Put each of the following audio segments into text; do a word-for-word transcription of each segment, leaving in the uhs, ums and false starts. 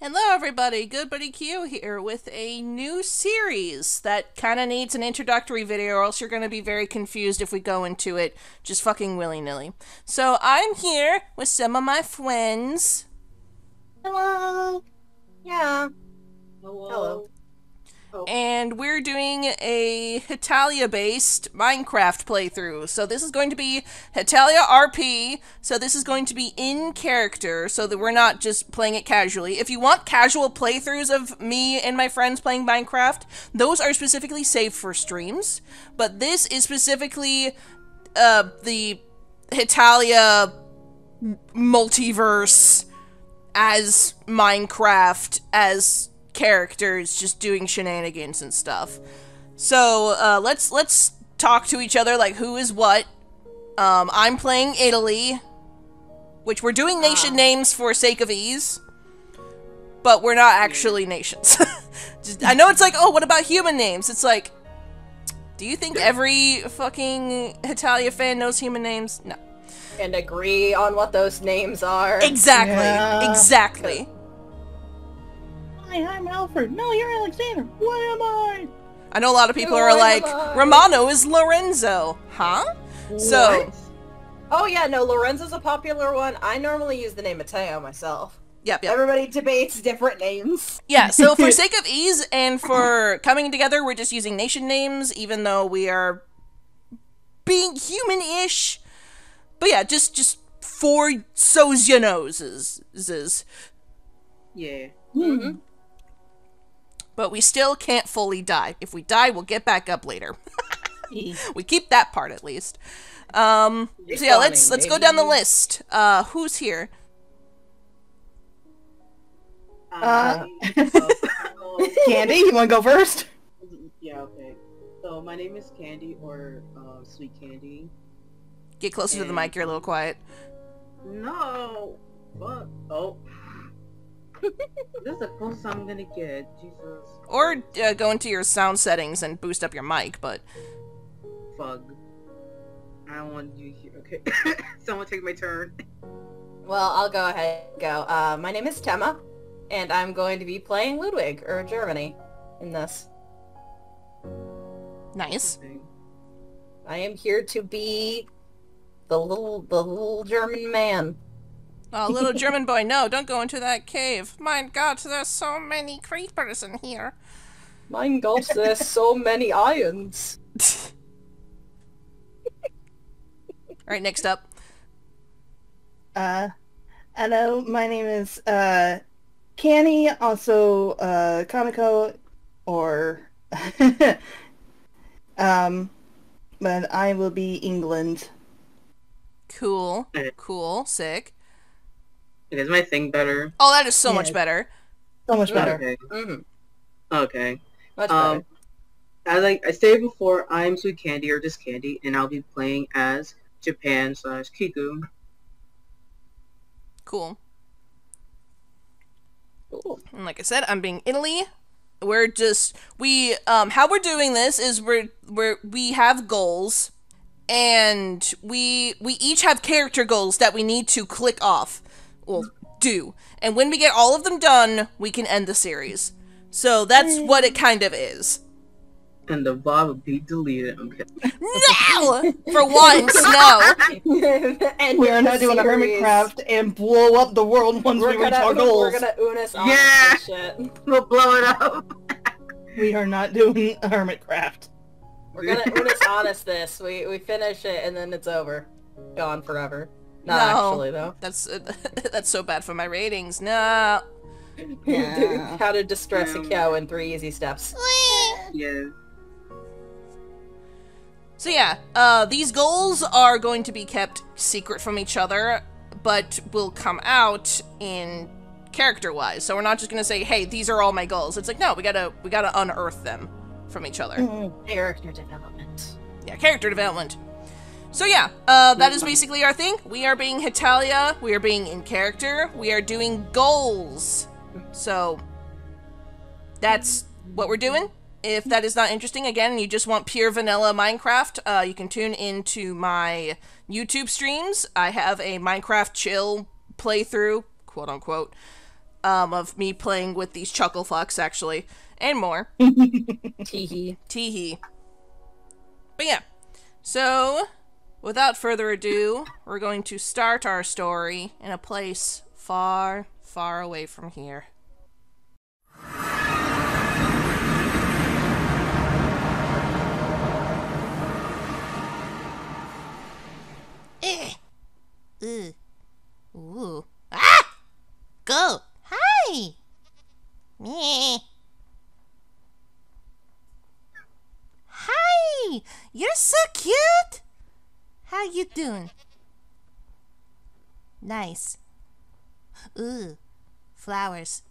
Hello everybody, Good Buddy Q here with a new series that kind of needs an introductory video or else you're going to be very confused if we go into it just fucking willy-nilly. So I'm here with some of my friends. Hello. Yeah. Hello. Hello. Oh. And we're doing a Hetalia-based Minecraft playthrough. So this is going to be Hetalia R P, so this is going to be in character, so that we're not just playing it casually. If you want casual playthroughs of me and my friends playing Minecraft, those are specifically saved for streams. But this is specifically uh, the Hetalia multiverse as Minecraft, as characters just doing shenanigans and stuff. So uh, let's let's talk to each other, like who is what. Um, I'm playing Italy, which we're doing nation uh. names for sake of ease, but we're not actually nations. Just, I know it's like, oh, what about human names? It's like, do you think every fucking Hetalia fan knows human names? No. And agree on what those names are. Exactly. Yeah. Exactly. Hi, I'm Alfred. No, you're Alexander. What am I? I know a lot of people Who are like, I? Romano is Lorenzo. Huh? What? So. Oh yeah, no, Lorenzo's a popular one. I normally use the name Matteo myself. Yep, yep. Everybody debates different names. Yeah, so for sake of ease and for coming together, we're just using nation names, even though we are being human-ish. But yeah, just, just for sozianoses. Yeah. Mm-hmm. But we still can't fully die. If we die, we'll get back up later. We keep that part at least. Um, so yeah, let's let's go down the list. Uh, who's here? Uh, Candi, you want to go first? Yeah, okay. So my name is Candi, or uh, Sweet Candi. Get closer and... to the mic. You're a little quiet. No. What? Oh. This is the closest I'm gonna get, Jesus. Or uh, go into your sound settings and boost up your mic, but... Fug. I don't want you here. Okay. Someone take my turn. Well, I'll go ahead and go. Uh, my name is Tema, and I'm going to be playing Ludwig, or Germany, in this. Nice. I am here to be the little, the little German man. Oh, little German boy, no, don't go into that cave. Mein Gott, there's so many creepers in here. Mein Gott, there's so many irons. Alright, next up. Uh, hello, my name is, uh, Candi, also, uh, Kanako, or, um, but I will be England. Cool, cool, sick. Is my thing better? Oh, that is so yeah. much better. So much better. Okay. Mm-hmm. Okay. Much um, better. I like I stated before, I'm Sweet Candi, or just Candi, and I'll be playing as Japan slash Kiku. Cool. Cool. And like I said, I'm being Italy. We're just we um how we're doing this is we're we're we have goals, and we we each have character goals that we need to click off. Well, do. And when we get all of them done, we can end the series. So that's what it kind of is. And the Bob will be deleted. Okay. No! For once, no. And we're not doing a hermit craft and blow up the world once we're we reach our goals. We're gonna Unis on yeah! this shit. We'll blow it up. We are not doing a hermit craft. We're gonna Unis honest this. We, we finish it and then it's over. Gone forever. Not no, actually, though. That's uh, that's so bad for my ratings. No. Yeah. How to distress yeah. a cow in three easy steps. Yeah. So yeah, uh, these goals are going to be kept secret from each other, but will come out in character-wise. So we're not just gonna say, "Hey, these are all my goals." It's like, no, we gotta we gotta unearth them from each other. Mm-hmm. Character development. Yeah, character development. So yeah, uh, that is basically our thing. We are being Hetalia, we are being in character, we are doing goals. So, that's what we're doing. If that is not interesting, again, and you just want pure vanilla Minecraft, uh, you can tune into my YouTube streams. I have a Minecraft chill playthrough, quote unquote, um, of me playing with these Chucklefucks, actually, and more. Teehee. Teehee. But yeah, so without further ado, we're going to start our story in a place far, far away from here. Eh. Ooh. Ooh. Ah! Go! Hi! Me. Hi! You're so cute! How you doing? Nice. Ooh. Flowers.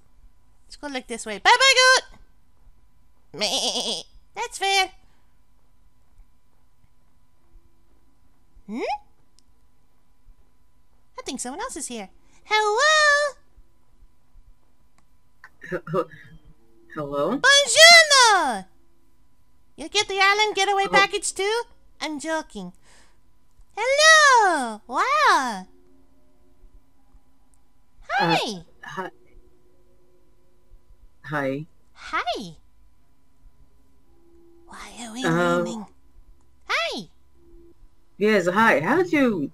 Let's go look this way. Bye bye, goat! Me. That's fair. Hmm? I think someone else is here. Hello? Hello? Buongiorno! You get the island getaway oh. package too? I'm joking. Hello! Wow! Hi! Uh, hi. Hi. Hi. Why are we um, running? Hi! Yes, hi. How did you...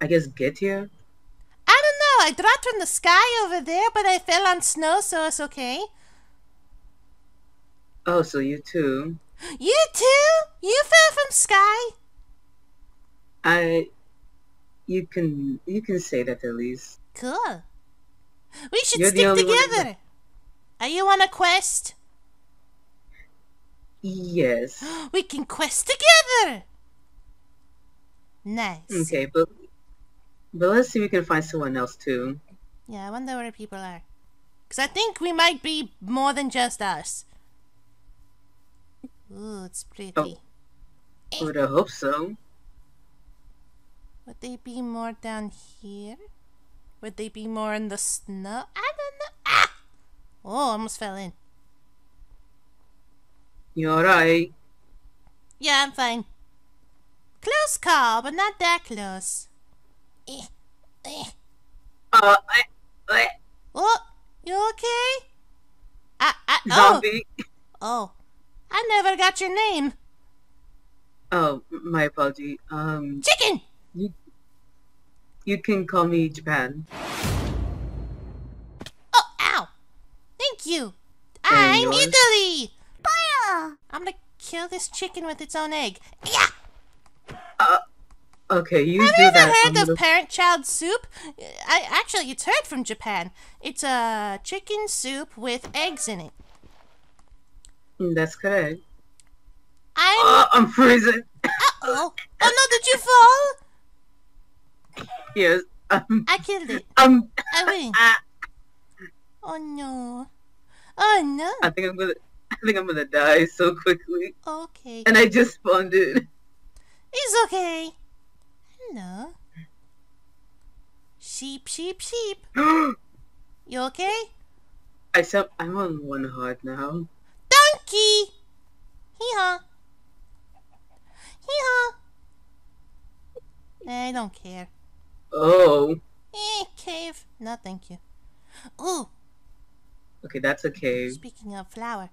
I guess get here? I don't know. I dropped from the sky over there, but I fell on snow, so it's okay. Oh, so you too. You too? You fell from sky? I... You can... You can say that at least. Cool. We should You're stick together. That... Are you on a quest? Yes. We can quest together! Nice. Okay, but... But let's see if we can find someone else, too. Yeah, I wonder where people are. Because I think we might be more than just us. Ooh, it's pretty. Oh. I would hope so. Would they be more down here? Would they be more in the snow? I don't know. Ah! Oh, almost fell in. You alright? Yeah, I'm fine. Close call, but not that close. Eh, eh. Uh, eh, eh. Oh, you okay? Ah, ah, oh. Zombie. Oh, I never got your name. Oh, my apology. Um. Chicken. You, you can call me Japan. Oh, ow! Thank you. And I'm yours? Italy. Fire! I'm gonna kill this chicken with its own egg. Yeah. Uh. Okay, you Have do you ever that heard of little... parent-child soup? I actually, it's heard from Japan. It's a uh, chicken soup with eggs in it. That's correct. I'm. Oh, I'm freezing. Uh oh! Oh no! Did you fall? Yes. Um, I killed it. Um. I win. Uh, oh no! Oh no! I think I'm gonna. I think I'm gonna die so quickly. Okay. And I just spawned it. It's okay. Hello. Sheep, sheep, sheep. You okay? I said I'm on one heart now. Donkey. Hee haw. Hee haw. I don't care. Oh. Eh, cave. No, thank you. Ooh. Okay, that's a cave. Speaking of flour,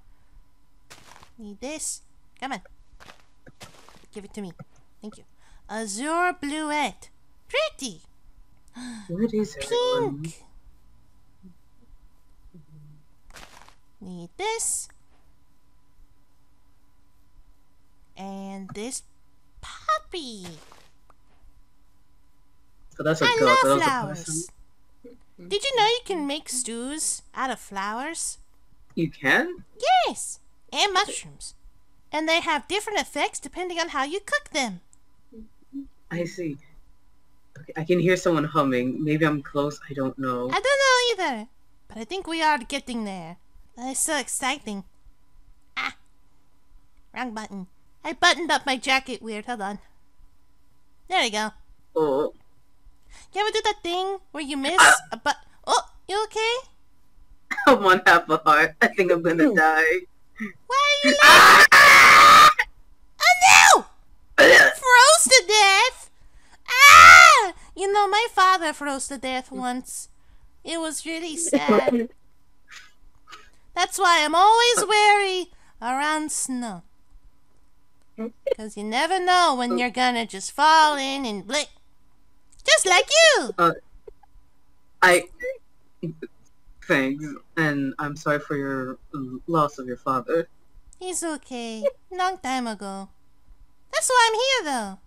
need this. Come on. Give it to me. Thank you. Azure bluette. Pretty. What is it? Pink. Need this. And this puppy. Oh, that's a I god. love that flowers. Did you know you can make stews out of flowers? You can? Yes. And mushrooms. And they have different effects depending on how you cook them. I see. Okay, I can hear someone humming. Maybe I'm close. I don't know. I don't know either. But I think we are getting there. That is so exciting. Ah. Wrong button. I buttoned up my jacket weird. Hold on. There we go. Oh. You ever do that thing where you miss ah. a but? Oh, you okay? I'm on half a heart. I think I'm gonna die. Why are you laughing? Ah! Oh no! Froze to death! Ah! You know, my father froze to death once. It was really sad. That's why I'm always wary around snow. Because you never know when you're gonna just fall in and blip. Just like you! Uh, I... Thanks, and I'm sorry for your loss of your father. He's okay. Long time ago. That's why I'm here, though.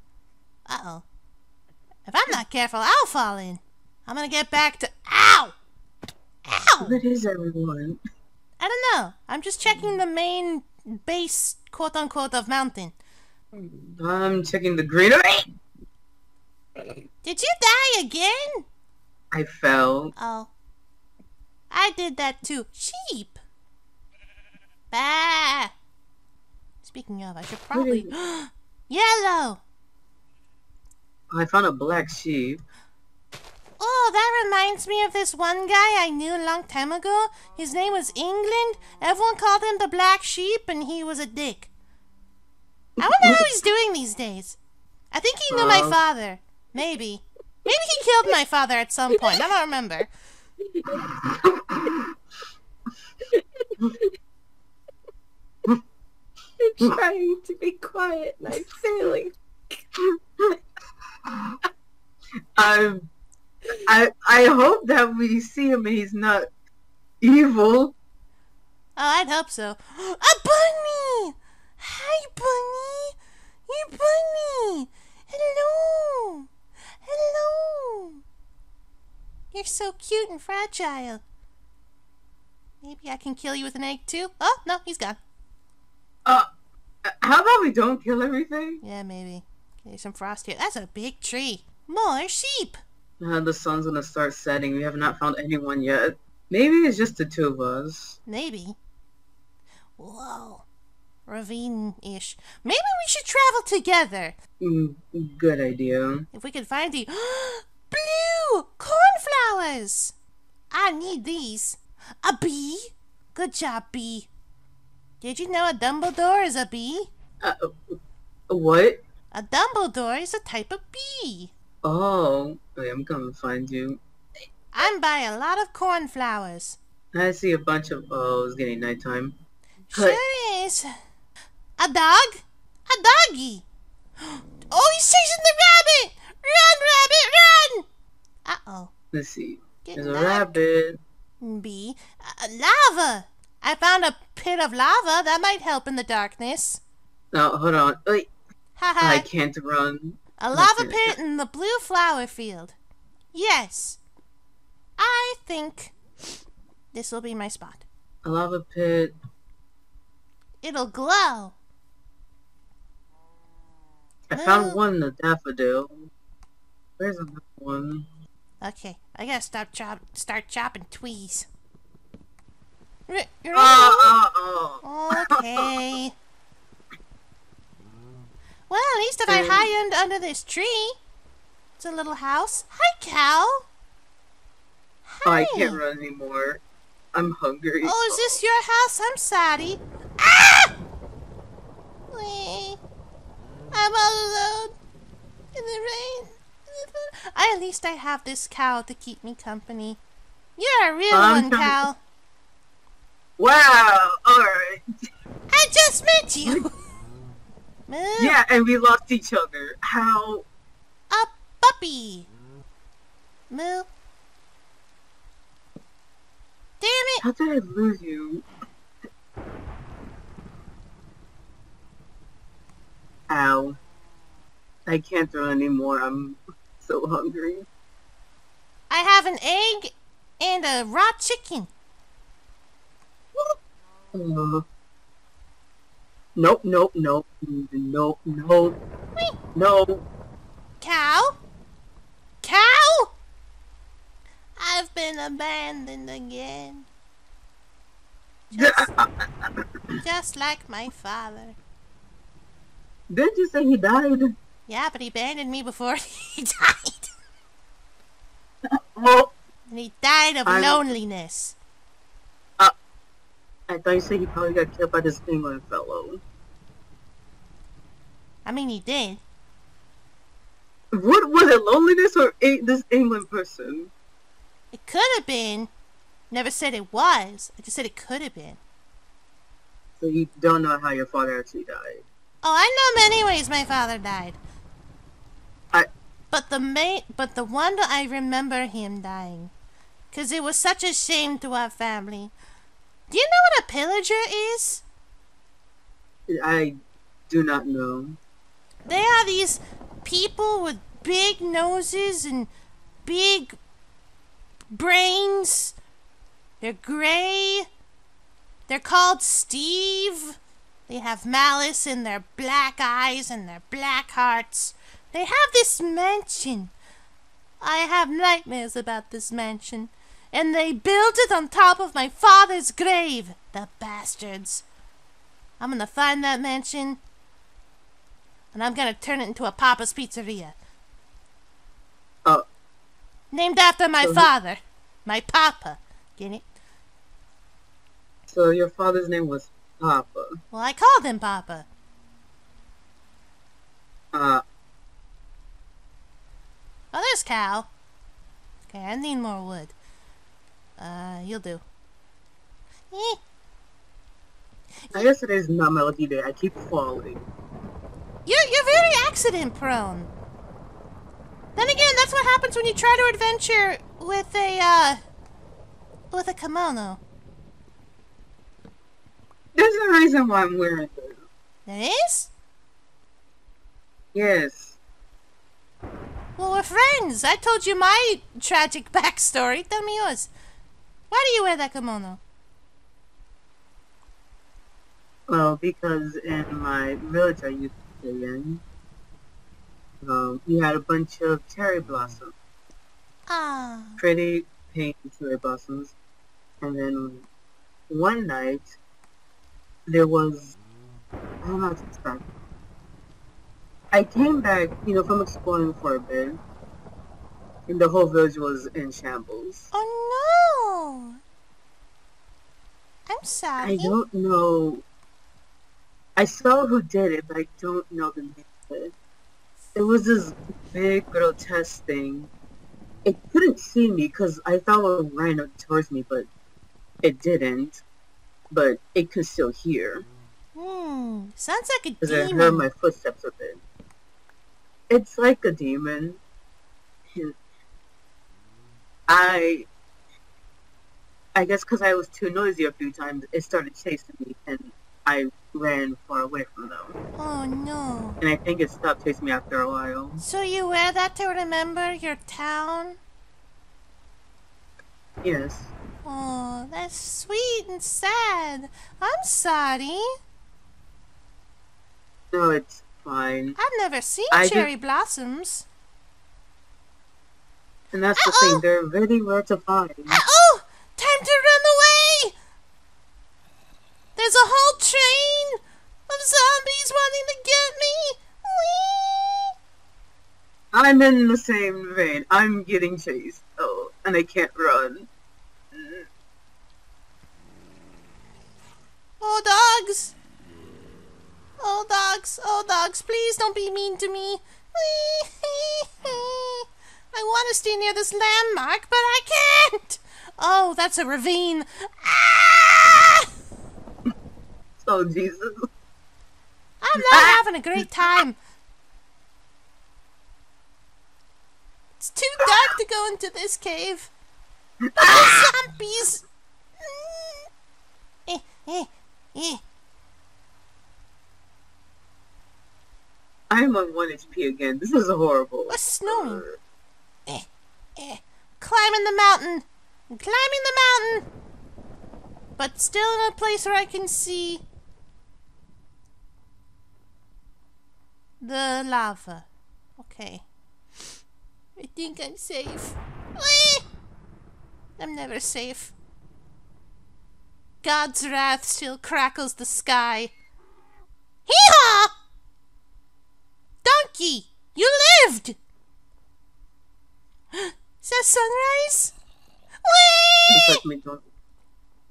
Uh-oh. If I'm not careful, I'll fall in. I'm gonna get back to... Ow! Ow! What is everyone? I don't know. I'm just checking the main base, quote-unquote, of mountain. I'm checking the greenery! Did you die again? I fell. Oh. I did that too. Sheep! Bah! Speaking of, I should probably... Yellow! I found a black sheep. Oh, that reminds me of this one guy I knew a long time ago. His name was England. Everyone called him the Black Sheep, and he was a dick. I wonder how he's doing these days. I think he knew uh, my father. Maybe. Maybe he killed my father at some point. I don't remember. I'm trying to be quiet, and I'm failing. I'm... I I hope that we see him and he's not evil. Oh, I'd hope so. A bunny! Hi, bunny! You're bunny! Hello! Hello! You're so cute and fragile. Maybe I can kill you with an egg, too? Oh, no, he's gone. Uh, how about we don't kill everything? Yeah, maybe. There's some frost here. That's a big tree. More sheep! Uh, the sun's gonna start setting. We have not found anyone yet. Maybe it's just the two of us. Maybe. Whoa. Ravine-ish. Maybe we should travel together. Mm, good idea. If we could find the... Blue! Cornflowers! I need these. A bee? Good job, bee. Did you know a Dumbledore is a bee? Uh, what? A Dumbledore is a type of bee. Oh, wait, I'm gonna find you. I'm buying a lot of cornflowers. I see a bunch of... Oh, it's getting nighttime. Sure but... is. A dog? A doggy. Oh, he's chasing the rabbit! Run, rabbit, run! Uh-oh. Let's see. Get There's knocked. a rabbit. Bee. Uh, lava! I found a pit of lava. That might help in the darkness. No, hold on. Wait. Ha ha. I can't run. A lava pit in the blue flower field. Yes. I think this will be my spot. A lava pit. It'll glow. I Ooh. found one in the daffodil. Where's another one? Okay, I gotta stop chop start chopping tweeze. R oh, oh, oh. Okay. Well, at least if I hide under this tree. It's a little house. Hi, cow. Hi. Oh, I can't run anymore. I'm hungry. Oh, is this your house? I'm sorry. Ah! Wait. I'm all alone. In the rain. I, at least I have this cow to keep me company. You're a real um, one, cow. Wow. Alright. I just met you. Move. Yeah, and we lost each other. How? A puppy. Moo. Damn it! How did I lose you? Ow. I can't throw anymore. I'm so hungry. I have an egg and a raw chicken. Uh. Nope, nope, nope, nope, nope, Wee. no. Cow? Cow? I've been abandoned again. Just, just like my father. Didn't you say he died? Yeah, but he abandoned me before he died. Well, and he died of I'm... loneliness. I thought you said he probably got killed by this England fellow. I mean, he did. What was it, loneliness or a this England person? It could have been. Never said it was. I just said it could have been. So you don't know how your father actually died? Oh, I know many ways my father died. I... But the main... But the one that I remember him dying. Because it was such a shame to our family. Do you know what a pillager is? I do not know. They are these people with big noses and big brains. They're gray. They're called Steve. They have malice in their black eyes and their black hearts. They have this mansion. I have nightmares about this mansion. And they built it on top of my father's grave. The bastards. I'm gonna find that mansion. And I'm gonna turn it into a Papa's Pizzeria. Oh. Uh, Named after my so father. My Papa. Get it? So your father's name was Papa. Well, I called him Papa. Uh. Oh, there's Cal. Okay, I need more wood. Uh, you'll do. Eh. I guess today's not my lucky day. I keep falling. You're, you're very accident-prone. Then again, that's what happens when you try to adventure with a, uh... with a kimono. There's a reason why I'm wearing it. There is? Yes. Well, we're friends. I told you my tragic backstory. Tell me yours. Why do you wear that kimono? Well, because in my village I used to stay in, um, you had a bunch of cherry blossoms. Ah. Pretty pink cherry blossoms. And then one night, there was, I don't know how to describe it. I came back, you know, from exploring for a bit, and the whole village was in shambles. Oh no! I'm sorry. I don't know... I saw who did it, but I don't know the name of it. It was this big, grotesque thing. It couldn't see me because I thought it was running towards me, but it didn't. But it could still hear. Hmm, sounds like a demon. Because I heard my footsteps with it. It's like a demon. I... I guess because I was too noisy a few times, it started chasing me, and I... ran far away from them. Oh no. And I think it stopped chasing me after a while. So you wear that to remember your town? Yes. Oh, that's sweet and sad. I'm sorry. No, it's fine. I've never seen I cherry blossoms. And that's uh -oh. the thing, they're really rare to find. Uh oh! Time to run away! There's a whole train of zombies wanting to get me! Whee! I'm in the same vein. I'm getting chased. Oh, and I can't run. Oh, dogs! Oh, dogs! Oh, dogs! Please don't be mean to me! Whee! I want to stay near this landmark, but I can't! Oh, that's a ravine! Ah! Oh, Jesus. I'm not having a great time. It's too dark to go into this cave. But the zombies. eh, eh, eh. I'm on one H P again. This is horrible. What's snowing? Eh, eh. Climbing the mountain. I'm climbing the mountain. But still in a place where I can see... the lava. Okay. I think I'm safe. I'm never safe. God's wrath still crackles the sky. Hee-haw! Donkey! You lived! Is that sunrise? Whee!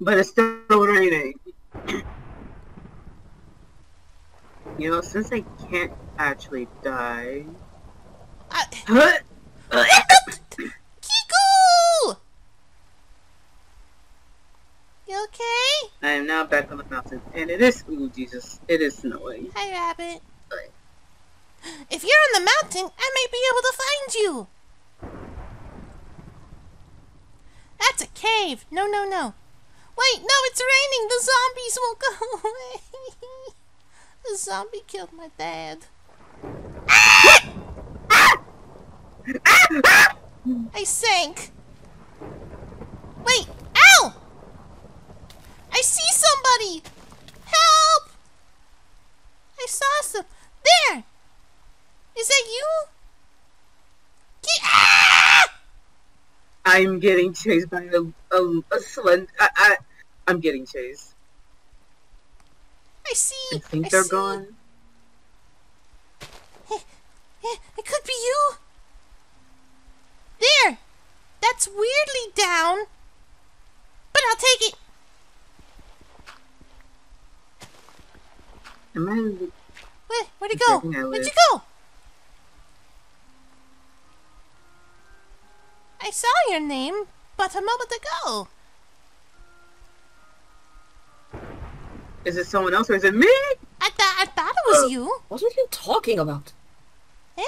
But it's still raining. You know, since I can't actually die... I... Kiku! You okay? I am now back on the mountain, and it is, ooh, Jesus, it is snowing. Hi, Rabbit. Sorry. If you're on the mountain, I may be able to find you. That's a cave. No, no, no. Wait, no, it's raining. The zombies won't go away. The zombie killed my dad. Ah! Ah! Ah! Ah! I sank. Wait. Ow! I see somebody. Help! I saw some. There. Is that you? Get ah! I'm getting chased by a a, a slend. I, I I'm getting chased. I see. I think I they're see. gone. It could be you. There. That's weirdly down. But I'll take it. Am I... Where, where'd it go? Where'd you go? I saw your name, but a moment ago. Is it someone else or is it me? I thought I thought it was uh, you. What were you talking about? Eh?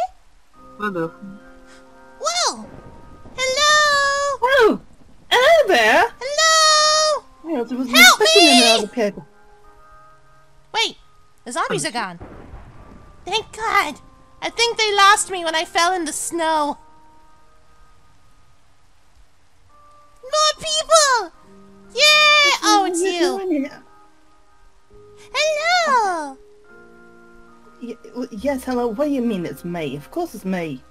Hello. Whoa! Hello! Hello! Hello there! Hello! Well, there was Help me! In Wait! The zombies I'm... are gone. Thank God! I think they lost me when I fell in the snow. More people! Yeah! Oh, it's you! Hello! Yes, hello. What do you mean it's me? Of course it's me.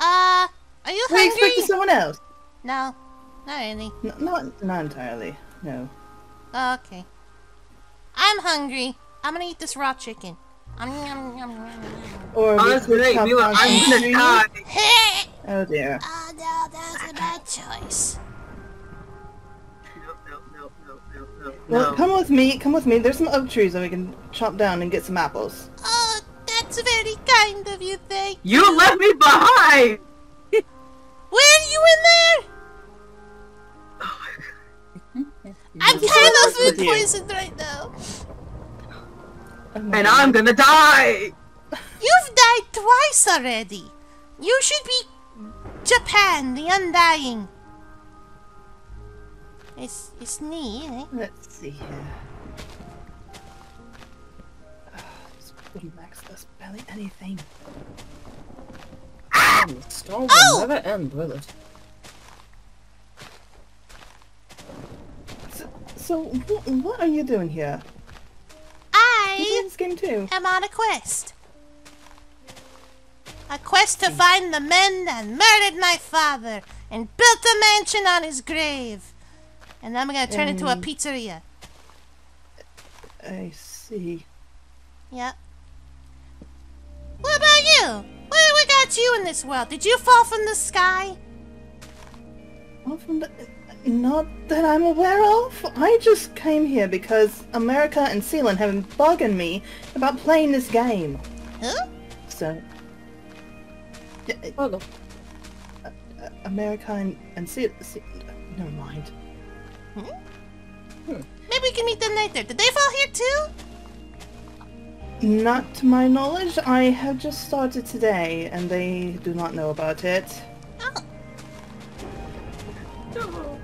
Uh, are you hungry? Were you expecting someone else? No, not really. No, not, not entirely, no. Okay. I'm hungry. I'm gonna eat this raw chicken. Um, yum, yum, yum, yum. Or Honestly, we we were, I'm gonna die. Oh dear. Oh no, that's a bad choice. Well, no. come with me, come with me. There's some oak trees that we can chop down and get some apples. Oh, that's very kind of you, thank you. You left me behind! Were you in there? Oh my god. I'm kind of food poisoned right now. And I'm gonna die! You've died twice already. You should be Japan, the Undying. It's, it's me, eh? Let's see here. Uh, this bloody Max does barely anything. Ah! The storm will oh! never end, will it? So, so what, what are you doing here? I you this game too? am on a quest. A quest to find the men that murdered my father and built a mansion on his grave. And then we're gonna turn um, into a pizzeria. I see. Yep. What about you? What, what got you in this world? Did you fall from the sky? Well, from the, not that I'm aware of. I just came here because America and Sealand have been bugging me about playing this game. Huh? So... Oh, look. Uh, uh, America and, and Sealand... Se never mind. Hmm? Hmm. Maybe we can meet them later. Did they fall here too? Not to my knowledge. I have just started today, and they do not know about it. Oh. Oh.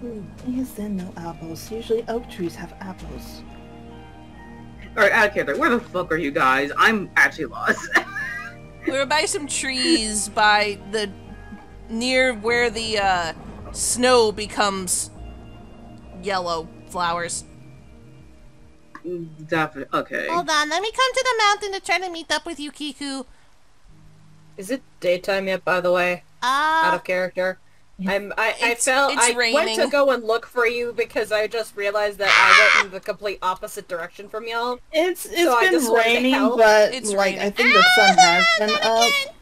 Hmm. Yes, then no apples. Usually oak trees have apples. Alright, out of character. Where the fuck are you guys? I'm actually lost. We were by some trees by the... near where the, uh... snow becomes yellow flowers. Definitely. Okay. Hold on, let me come to the mountain to try to meet up with you, Kiku. Is it daytime yet, by the way? Ah. Uh, Out of character. I'm. I. I felt. I raining. went to go and look for you because I just realized that ah! I went in the complete opposite direction from y'all. It's. It's so been raining, but it's like raining. I think the sun has ah, been up. Again.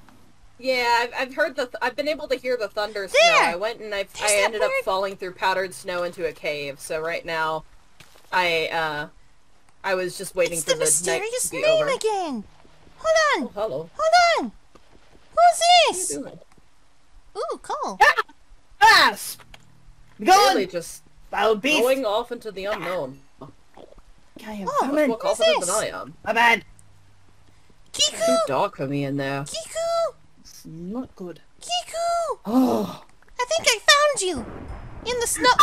Yeah, I've, I've heard the. Th I've been able to hear the thunder there. snow. I went and I, I ended bird. up falling through powdered snow into a cave. So right now, I uh, I was just waiting it's for the, the mysterious night to be name over. again. Hold on. Oh, hello. Hold on. Who's this? What are you doing? Ooh, cool. Ah! Ah! Really just I'll be going off into the unknown. I am oh, much more confident than I am. My man! Kiku! It's too dark for me in there. Kiku! It's not good. Kiku! Oh! I think I found you! In the snow-